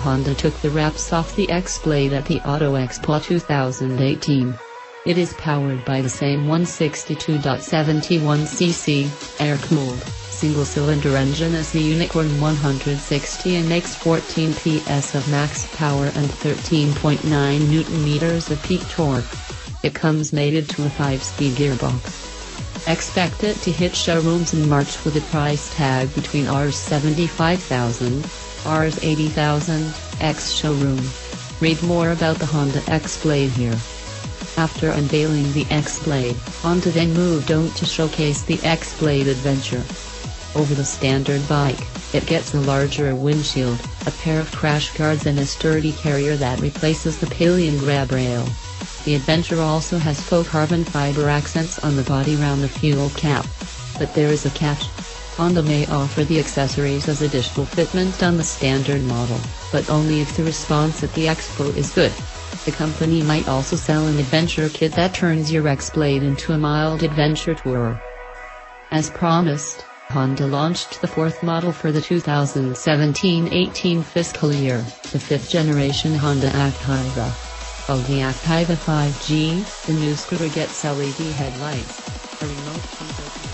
Honda took the wraps off the X-Blade at the Auto Expo 2018. It is powered by the same 162.71cc, air-cooled, single-cylinder engine as the Unicorn 160 and makes 14 PS of max power and 13.9 Nm of peak torque. It comes mated to a 5-speed gearbox. Expect it to hit showrooms in March with a price tag between $75,000, $80,000, ex-showroom. Read more about the Honda X-Blade here. After unveiling the X-Blade, Honda then moved on to showcase the X-Blade Adventure. Over the standard bike, it gets a larger windshield, a pair of crash guards and a sturdy carrier that replaces the pillion grab rail. The Adventure also has faux carbon fiber accents on the body around the fuel cap. But there is a catch. Honda may offer the accessories as additional fitment on the standard model, but only if the response at the Expo is good. The company might also sell an adventure kit that turns your X-Blade into a mild adventure tourer. As promised, Honda launched the fourth model for the 2017-18 fiscal year, the fifth-generation Honda Activa. Called the Activa 5G, the new scooter gets LED headlights, a remote control.